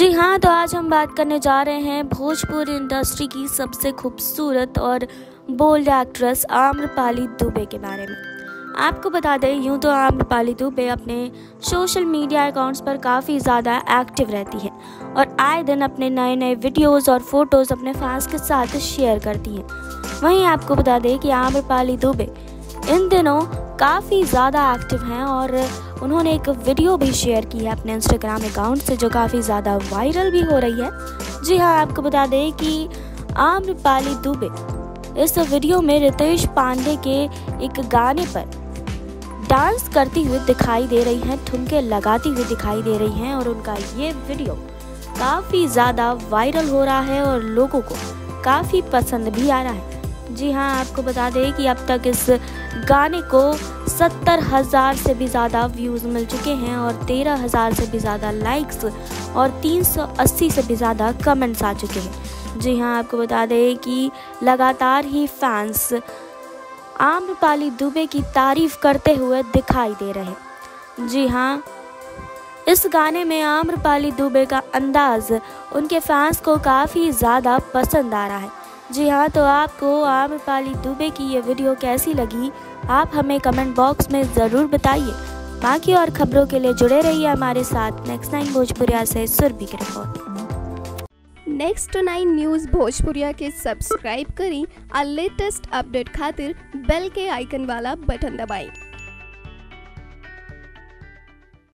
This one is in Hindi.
जी हाँ, तो आज हम बात करने जा रहे हैं भोजपुरी इंडस्ट्री की सबसे खूबसूरत और बोल्ड एक्ट्रेस आम्रपाली दुबे के बारे में। आपको बता दें, यूँ तो आम्रपाली दुबे अपने सोशल मीडिया अकाउंट्स पर काफ़ी ज़्यादा एक्टिव रहती है और आए दिन अपने नए नए वीडियोस और फोटोज़ अपने फैंस के साथ शेयर करती हैं। वहीं आपको बता दें कि आम्रपाली दुबे इन दिनों काफ़ी ज़्यादा एक्टिव हैं और उन्होंने एक वीडियो भी शेयर की है अपने इंस्टाग्राम अकाउंट से, जो काफ़ी ज़्यादा वायरल भी हो रही है। जी हाँ, आपको बता दें कि आम्रपाली दुबे इस वीडियो में रितेश पांडे के एक गाने पर डांस करती हुई दिखाई दे रही हैं, ठुमके लगाती हुई दिखाई दे रही हैं और उनका ये वीडियो काफ़ी ज़्यादा वायरल हो रहा है और लोगों को काफ़ी पसंद भी आ रहा है। जी हाँ, आपको बता दें कि अब तक इस गाने को 70,000 से भी ज़्यादा व्यूज़ मिल चुके हैं और 13,000 से भी ज़्यादा लाइक्स और 380 से भी ज़्यादा कमेंट्स आ चुके हैं। जी हाँ, आपको बता दें कि लगातार ही फैंस आम्रपाली दुबे की तारीफ़ करते हुए दिखाई दे रहे हैं। जी हाँ, इस गाने में आम्रपाली दुबे का अंदाज़ उनके फैंस को काफ़ी ज़्यादा पसंद आ रहा है। जी हाँ, तो आपको आम्रपाली दुबे की ये वीडियो कैसी लगी, आप हमें कमेंट बॉक्स में ज़रूर बताइए। बाकी और खबरों के लिए जुड़े रहिए हमारे साथ। नेक्स्ट 9 भोजपुरिया से सुरभि की रिपोर्ट। नेक्स्ट 9 न्यूज भोजपुरिया के सब्सक्राइब करें और लेटेस्ट अपडेट खातिर बेल के आइकन वाला बटन दबाएं।